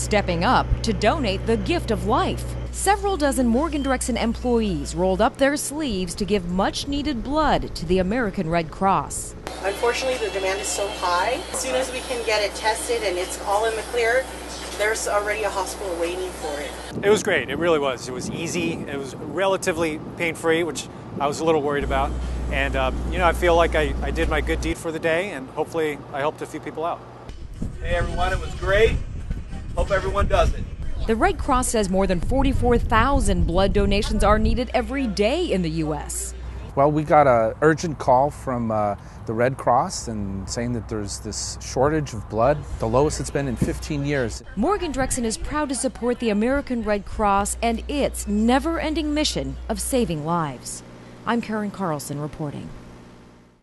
stepping up to donate the gift of life. Several dozen Morgan Drexen employees rolled up their sleeves to give much-needed blood to the American Red Cross. Unfortunately, the demand is so high. As soon as we can get it tested and it's all in the clear, there's already a hospital waiting for it. It was great. It really was. It was easy. It was relatively pain-free, which I was a little worried about. And, you know, I feel like I did my good deed for the day, and hopefully I helped a few people out. Hey, everyone, it was great. Hope everyone does it. The Red Cross says more than 44,000 blood donations are needed every day in the U.S. Well, we got an urgent call from the Red Cross and saying that there's this shortage of blood, the lowest it's been in 15 years. Morgan Drexen is proud to support the American Red Cross and its never-ending mission of saving lives. I'm Karen Carlson reporting.